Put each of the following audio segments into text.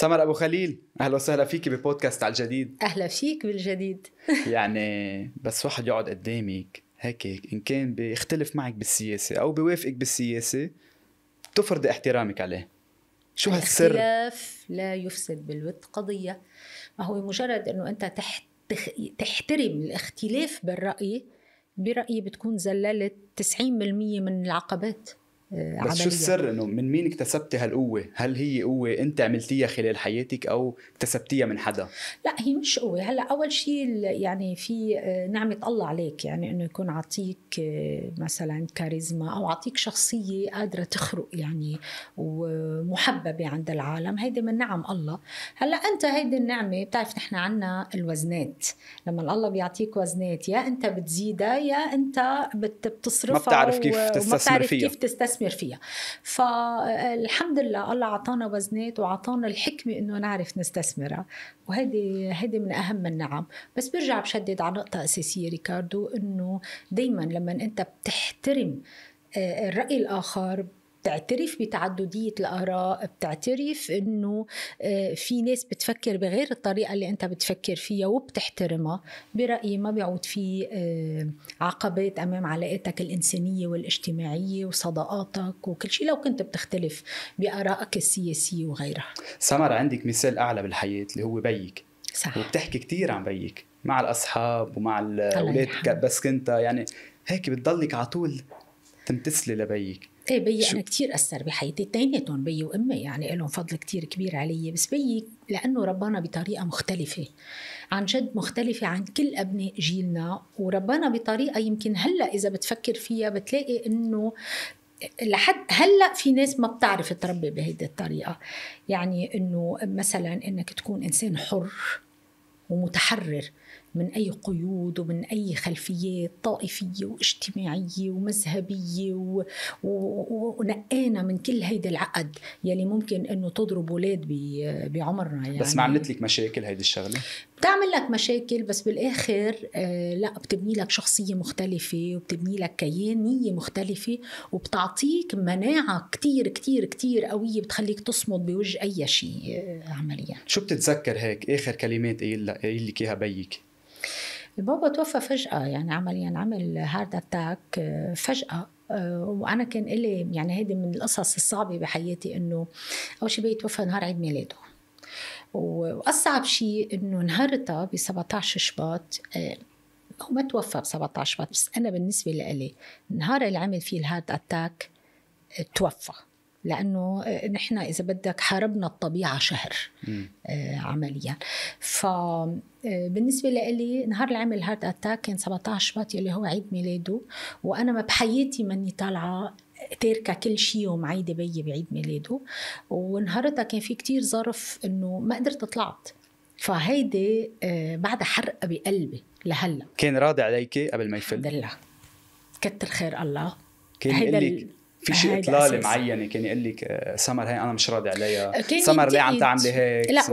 سمر أبو خليل، أهلا وسهلا فيكي ببودكاست على الجديد. أهلا فيك بالجديد. يعني بس واحد يقعد قدامك هيك إن كان بيختلف معك بالسياسة أو بيوافقك بالسياسة تفرض احترامك عليه، شو هالسر؟ الاختلاف لا يفسد بالود قضية. ما هو مجرد أنه أنت تحترم الاختلاف بالرأي، برأيي بتكون زللت 90% من العقبات. بس شو السر؟ انه من مين اكتسبتي هالقوه؟ هل هي قوه انت عملتيها خلال حياتك او اكتسبتيها من حدا؟ لا، هي مش قوه. هلا اول شيء يعني في نعمه الله عليك، يعني انه يكون عطيك مثلا كاريزما او عطيك شخصيه قادره تخرق يعني ومحببه عند العالم، هيدي من نعم الله. هلا انت هيدي النعمه بتعرف نحن عنا الوزنات، لما الله بيعطيك وزنات يا انت بتزيدها يا انت بتصرفها، ما بتعرف كيف تستثمر فيها فيها. فالحمد لله الله عطانا وزنات وعطانا الحكمة إنه نعرف نستثمرها، وهذه من أهم النعم. بس برجع بشدد على نقطة أساسية ريكاردو، إنه دايما لما أنت بتحترم الرأي الآخر بتعترف بتعددية الآراء، بتعترف إنه في ناس بتفكر بغير الطريقة اللي أنت بتفكر فيها وبتحترمها، برأيي ما بيعود في عقبات أمام علاقاتك الإنسانية والاجتماعية وصداقاتك وكل شيء لو كنت بتختلف بآرائك السياسية وغيرها. سمر، عندك مثال أعلى بالحياة اللي هو بيك، صح؟ وبتحكي كتير عن بيك مع الأصحاب ومع الأولاد، بس كنت يعني هيك بتضلك عطول تمتسلي لبيك. ايه، بيي انا كثير اثر بحياتي، اثنيناتهم بيي وامي يعني لهم فضل كثير كبير علي، بس بيي لانه ربانا بطريقه مختلفه عن جد، مختلفه عن كل ابناء جيلنا، وربانا بطريقه يمكن هلا اذا بتفكر فيها بتلاقي انه لحد هلا في ناس ما بتعرف تربي بهيدي الطريقه، يعني انه مثلا انك تكون انسان حر ومتحرر من أي قيود ومن أي خلفيات طائفية واجتماعية ومذهبية ونقانا من كل هيدا العقد يلي ممكن أنه تضرب ولاد بعمرنا. يعني بس ما عملت لك مشاكل هيدي الشغلة؟ بتعمل لك مشاكل بس بالآخر لا، بتبني لك شخصية مختلفة وبتبني لك كيانية مختلفة وبتعطيك مناعة كتير كتير كتير قوية بتخليك تصمد بوجه أي شيء عمليا. شو بتتذكر هيك آخر كلمات قايل لك إياها بيك؟ بابا توفى فجأة، يعني عمليا عمل هارد أتاك فجأة، وأنا كان إلي يعني هيدي من القصص الصعبة بحياتي، إنه أول شيء بيي توفى نهار عيد ميلاده، وأصعب شيء إنه نهارتها ب 17 شباط، هو ما توفى ب 17 شباط بس أنا بالنسبة لإلي نهار اللي عمل فيه الهارد أتاك توفى، لأنه نحن إذا بدك حاربنا الطبيعة شهر عمليا. فبالنسبة لي نهار العمل الهارت أتاك كان 17 شباط اللي هو عيد ميلاده، وأنا ما بحياتي مني طالعة تاركة كل شيء ومعيدة بي بعيد ميلاده، ونهارتها كان في كتير ظرف إنه ما قدرت طلعت، فهيدي بعد حرقة بقلبي لهلا. كان راضي عليكي قبل ما يفل؟ الحمد لله، كتر خير الله. كان يقلك في شيء إطلالة معينة؟ كان يقول لك سمر هاي أنا مش راضي عليها، سمر ليه عم تعملي هيك؟ لا،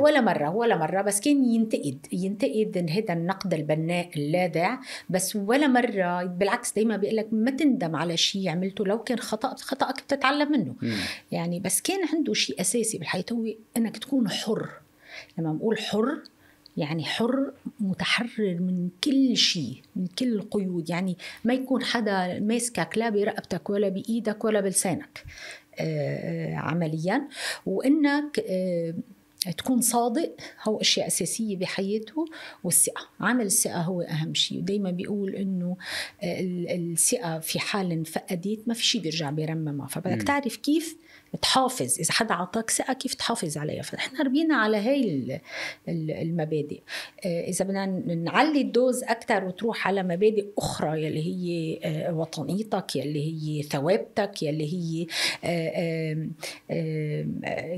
ولا مرة بس كان ينتقد إن هذا النقد البناء اللادع، بس ولا مرة. بالعكس دايما بيقول لك ما تندم على شيء عملته، لو كان خطأك بتتعلم منه. يعني بس كان عنده شيء أساسي بالحياة هو إنك تكون حر. لما بقول حر يعني حر متحرر من كل شيء، من كل القيود، يعني ما يكون حدا ماسكك لا برقبتك ولا بإيدك ولا بلسانك عمليا، وإنك تكون صادق. هو أشياء أساسية بحياته، والثقة، عمل الثقة هو أهم شيء، ودايما بيقول إنه الثقة في حال انفقدت ما في شيء بيرجع بيرممها، فبدك تعرف كيف تحافظ إذا حدا عطاك ثقة كيف تحافظ عليها. فنحن ربينا على هاي المبادئ. إذا بدنا نعلي الدوز أكتر وتروح على مبادئ أخرى يلي هي وطنيتك، يلي هي ثوابتك، يلي هي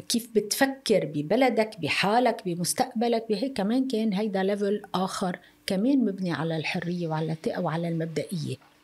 كيف بتفكر ببلدك، بحالك، بمستقبلك، بهي كمان كان هيدا ليفل آخر كمان مبني على الحرية وعلى الثقة وعلى المبدئية.